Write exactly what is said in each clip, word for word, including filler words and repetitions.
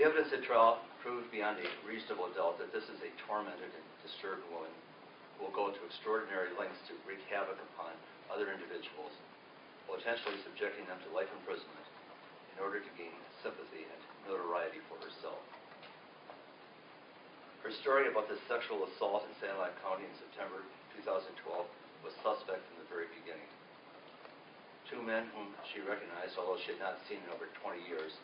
The evidence at trial proved beyond a reasonable doubt that this is a tormented and disturbed woman who will go to extraordinary lengths to wreak havoc upon other individuals, while potentially subjecting them to life imprisonment in order to gain sympathy and notoriety for herself. Her story about this sexual assault in Sanilac County in September two thousand twelve was suspect from the very beginning. Two men whom she recognized, although she had not seen in over twenty years,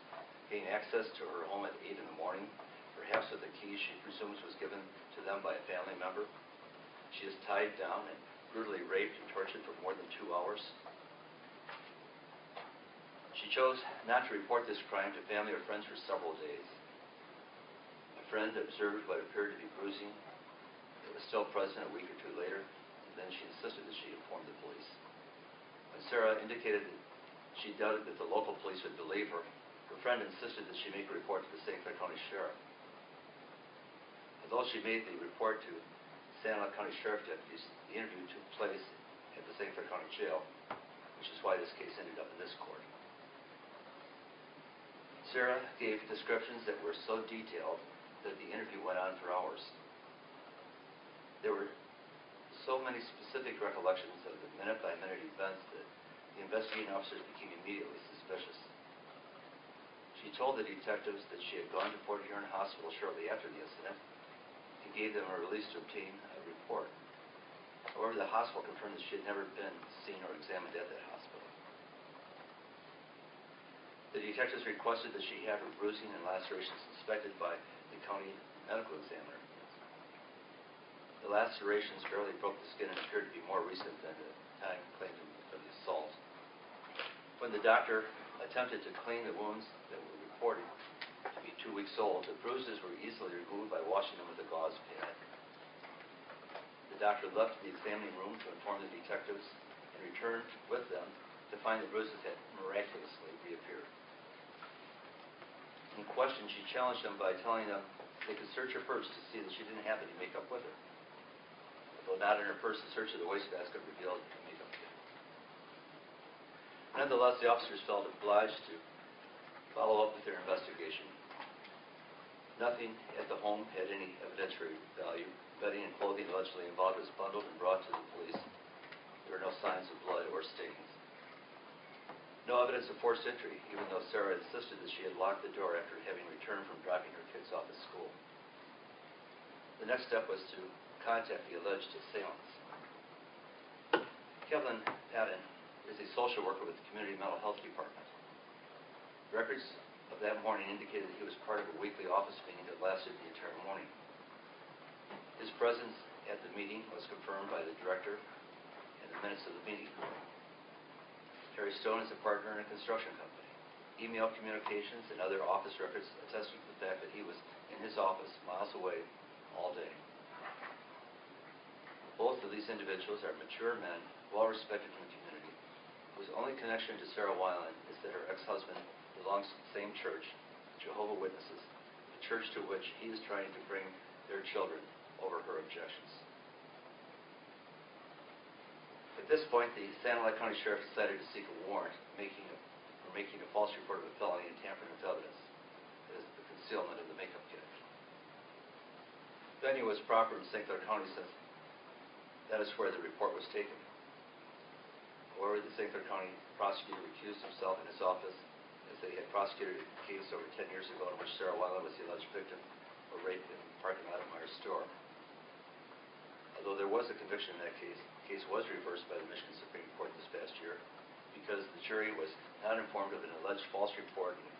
gained access to her home at eight in the morning, perhaps with a key she presumes was given to them by a family member. She is tied down and brutally raped and tortured for more than two hours. She chose not to report this crime to family or friends for several days. A friend observed what appeared to be bruising. It was still present a week or two later, and then she insisted that she inform the police. When Sara indicated that she doubted that the local police would believe her, her friend insisted that she make a report to the Saint Clair County Sheriff. Although she made the report to Sanilac County Sheriff deputies, the interview took place at the Saint Clair County Jail, which is why this case ended up in this court. Sara gave descriptions that were so detailed that the interview went on for hours. There were so many specific recollections of the minute-by-minute events that the investigating officers became immediately suspicious. She told the detectives that she had gone to Fort Huron Hospital shortly after the incident and gave them a release to obtain a report. However, the hospital confirmed that she had never been seen or examined at that hospital. The detectives requested that she have her bruising and lacerations inspected by the county medical examiner. The lacerations barely broke the skin and appeared to be more recent than the time claimed for the assault. When the doctor attempted to clean the wounds that were reported to be two weeks old, the bruises were easily removed by washing them with a gauze pad. The doctor left the examining room to inform the detectives and returned with them to find the bruises had miraculously reappeared. In question, she challenged them by telling them they could search her purse to see that she didn't have any makeup with her. Although not in her purse, the search of the wastebasket revealed the makeup. Nonetheless, the officers felt obliged to follow up with their investigation. Nothing at the home had any evidentiary value. Bedding and clothing allegedly involved was bundled and brought to the police. There were no signs of blood or stains. No evidence of forced entry, even though Sara insisted that she had locked the door after having returned from dropping her kids off at school. The next step was to contact the alleged assailants. Kevin Patton is a social worker with the Community Mental Health Department. Records of that morning indicated that he was part of a weekly office meeting that lasted the entire morning. His presence at the meeting was confirmed by the director and the minutes of the meeting. Terry Stone is a partner in a construction company. Email communications and other office records attest to the fact that he was in his office miles away all day. Both of these individuals are mature men, well respected in the community, whose only connection to Sara Ylen is that her ex-husband belongs to the same church, Jehovah Witnesses, a church to which he is trying to bring their children over her objections. At this point, the Sanilac County Sheriff decided to seek a warrant making a, for making a false report of a felony and tampering with evidence, that is, the concealment of the makeup kit. Venue was proper in Saint Clair County since that is where the report was taken. However, the Saint Clair County prosecutor recused himself in his office as they had prosecuted a case over ten years ago in which Sara Ylen was the alleged victim of rape in the parking lot of Meyer's store. Although there was a conviction in that case, the case was reversed by the Michigan Supreme Court this past year because the jury was not informed of an alleged false report in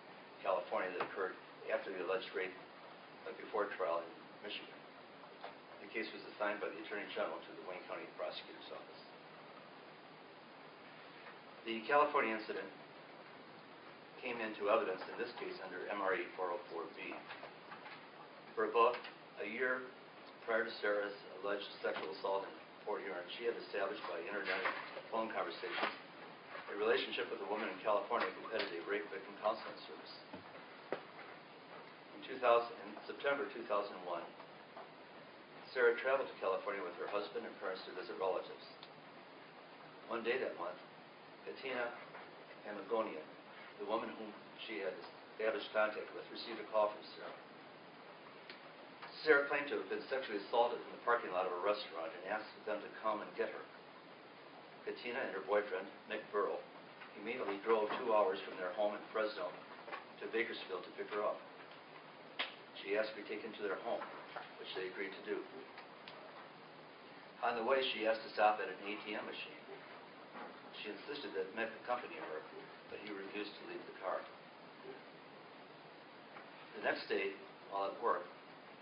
California that occurred after the alleged rape but before trial in Michigan. The case was assigned by the Attorney General to the Wayne County Prosecutor's Office. The California incident came into evidence in this case under M R A four oh four B. For about a year prior to Sara's alleged sexual assault in Fort Huron, she had established by internet phone conversations a relationship with a woman in California who headed a rape victim counseling service. In, two thousand, in September two thousand one, Sara traveled to California with her husband and parents to visit relatives. One day that month, Katina Amagonia, the woman whom she had they others contact with, received a call from Sara. Sara claimed to have been sexually assaulted in the parking lot of a restaurant and asked them to come and get her. Katina and her boyfriend, Nick Burrell, immediately drove two hours from their home in Fresno to Bakersfield to pick her up. She asked to be taken to their home, which they agreed to do. On the way, she asked to stop at an A T M machine. She insisted that Mick accompany her, but he refused to leave the car. The next day, while at work,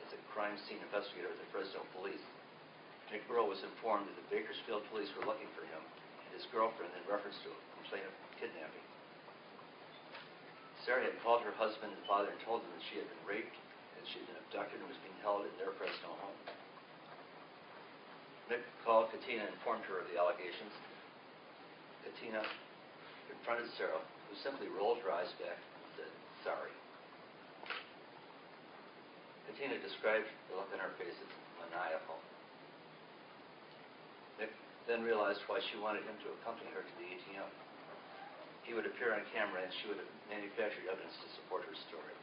as a crime scene investigator at the Fresno Police, Nick Burrell was informed that the Bakersfield police were looking for him and his girlfriend in reference to a complaint of kidnapping. Sara had called her husband and father and told them that she had been raped and she had been abducted and was being held at their Fresno home. Nick called Katina and informed her of the allegations. Katina confronted Sara, who simply rolled her eyes back and said, "Sorry." Katina described the look on her face as maniacal. Nick then realized why she wanted him to accompany her to the A T M. He would appear on camera and she would have manufactured evidence to support her story.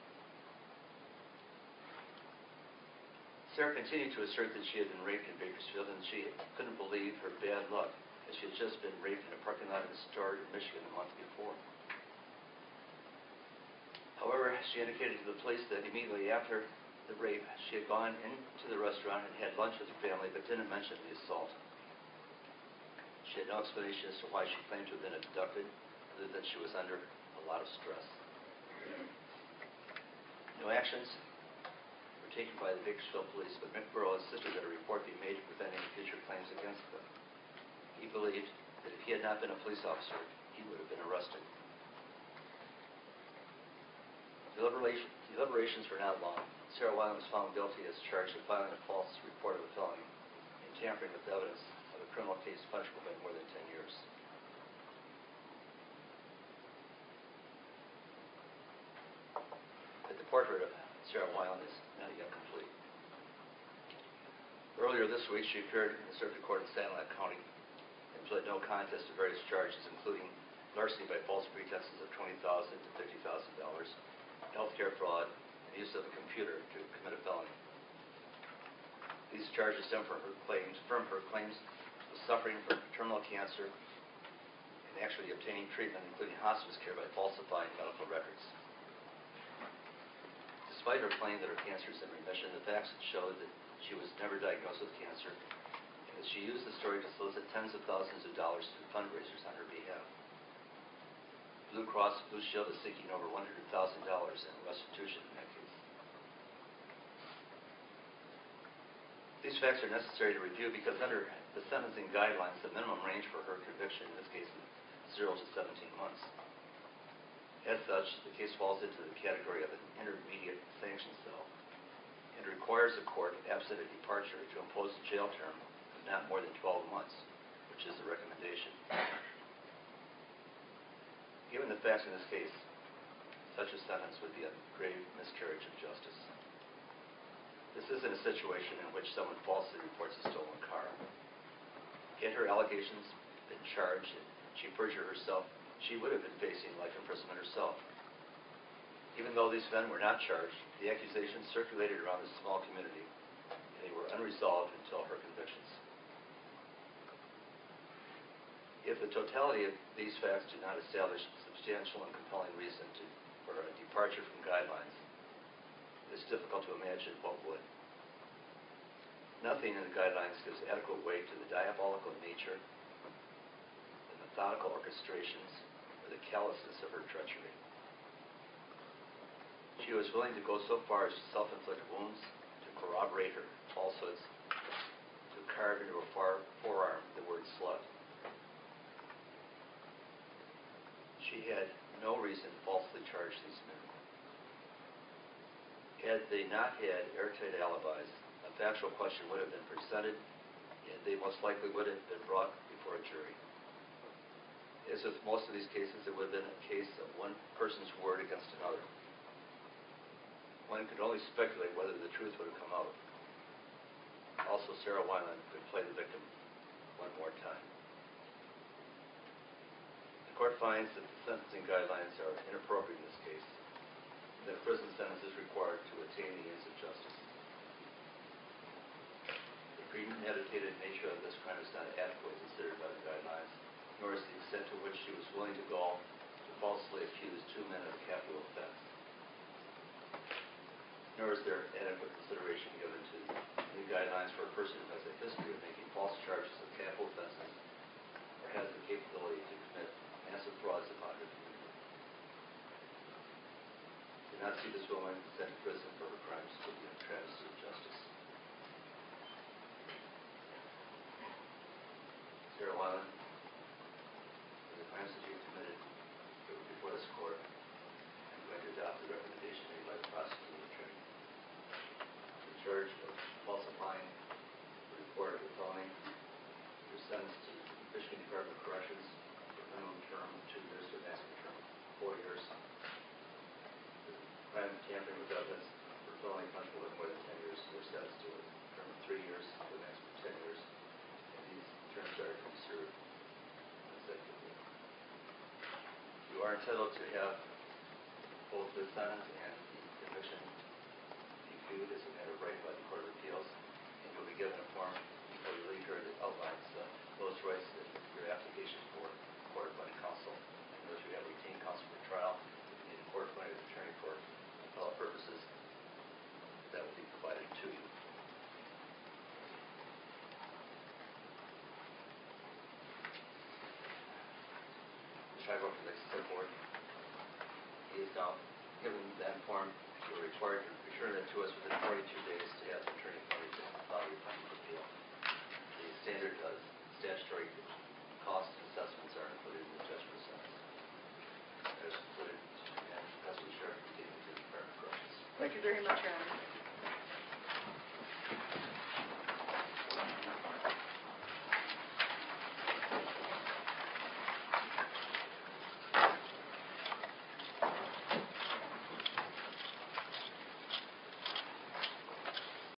Sara continued to assert that she had been raped in Bakersfield and she couldn't believe her bad luck, as she had just been raped in a parking lot of a store in Michigan a month before. However, she indicated to the police that immediately after the rape, she had gone into the restaurant and had lunch with her family, but didn't mention the assault. She had no explanation as to why she claimed to have been abducted, other than she was under a lot of stress. No actions were taken by the Bakersfield police, but Mick Burrell insisted that a report be made to prevent any future claims against them. He believed that if he had not been a police officer, he would have been arrested. Deliberation, deliberations were not long. Sara Ylen was found guilty as charged with filing a false report of a felony and tampering with evidence of a criminal case punishable by more than ten years. But the portrait of Sara Ylen is not yet complete. Earlier this week, she appeared in the circuit court in Sanilac County and pled no contest to various charges, including larceny by false pretexts of twenty thousand to fifty thousand dollars, healthcare fraud, and use of a computer to commit a felony. These charges stem from her claims, from her claims of suffering from terminal cancer and actually obtaining treatment, including hospice care, by falsifying medical records. Despite her claim that her cancer is in remission, the facts showed that she was never diagnosed with cancer, and that she used the story to solicit tens of thousands of dollars through fundraisers on her behalf. Blue Cross Blue Shield is seeking over one hundred thousand dollars in restitution in that case. These facts are necessary to review because under the sentencing guidelines, the minimum range for her conviction in this case is zero to seventeen months. As such, the case falls into the category of an intermediate sanction cell and requires the court, absent a departure, to impose a jail term of not more than twelve months, which is the recommendation. Given the facts in this case, such a sentence would be a grave miscarriage of justice. This isn't a situation in which someone falsely reports a stolen car. Had her allegations been charged and she perjured herself, she would have been facing life imprisonment herself. Even though these men were not charged, the accusations circulated around this small community, and they were unresolved until her convictions. If the totality of these facts do not establish substantial and compelling reason to, for a departure from guidelines, it's difficult to imagine what would. Nothing in the guidelines gives adequate weight to the diabolical nature, the methodical orchestrations, or the callousness of her treachery. She was willing to go so far as to self-inflict wounds, to corroborate her falsehoods, to carve into her far forearm the word slut. She had no reason to falsely charge these men. Had they not had airtight alibis, a factual question would have been presented, and they most likely would have been brought before a jury. As with most of these cases, it would have been a case of one person's word against another. One could only speculate whether the truth would have come out. Also, Sara Ylen could play the victim one more time. The court finds that the sentencing guidelines are inappropriate in this case. obtaining ends of justice. The premeditated nature of this crime is not adequately considered by the guidelines, nor is the extent to which she was willing to go to falsely accuse two men of capital offense. Nor is there adequate consideration given to new guidelines for a person who has a history of making false charges of capital offenses or has the capability to commit massive frauds upon her community. Do not see this woman sent to prison for her crimes to be a travesty of justice. Sara Ylen, for the crimes that you committed before this court, I'm going to adopt the recommendation made by the prosecuting attorney. The charge of falsifying the report of the felony, your sentence to the Michigan Department of Corrections for minimum term of two years or maximum term of four years. The crime of tampering with evidence for felony punishable in more than ten years, your sentence to a term of three years or maximum ten years. And these terms are to be served consecutively. You are entitled to have both the sentence and the conviction viewed as a matter of right by the Court of Appeals, and you'll be given a form before you leave here that outlines uh, those rights that your application for court-appointed counsel, and those you have retained counsel for trial, if you need a court-appointed attorney for appellate purposes, that will be provided to you. Try to go for the next step forward. He is now given that form. You're required to return it to us within forty-two days to have the attorney parties to file your final appeal. The standard uh, statutory cost assessments are included in the judgment sentence. There's included, and that's what you're getting to the Department of Corrections. Thank you very much, Your Honor.